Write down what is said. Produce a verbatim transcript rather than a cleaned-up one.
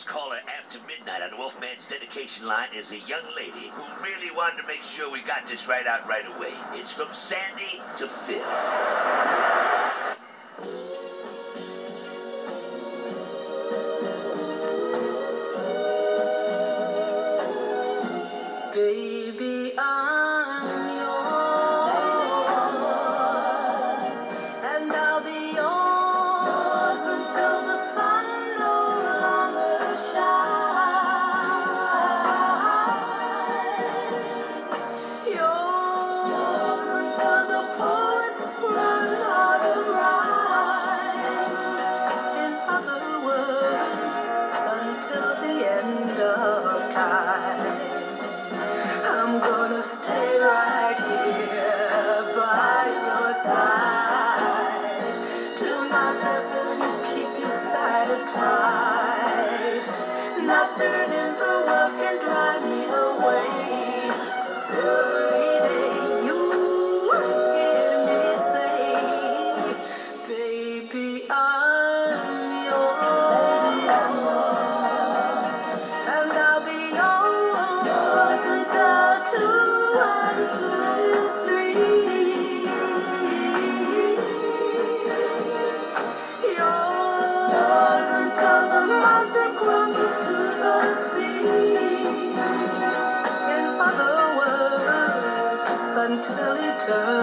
next caller after midnight on the Wolfman's dedication line is a young lady who really wanted to make sure we got this right out right away. It's from Sandy to Phil. Baby, I'm yours, and I'll be yours until the sun no longer shines. Yours until the poets run out of rhyme. In other words, until the end of time. Nothing in the world can drive me away. Every day you hear me say, baby, I'm yours, and I'll be yours until two and two is three. Yours until the mountain crumbles to the sea. In other words, until eternity.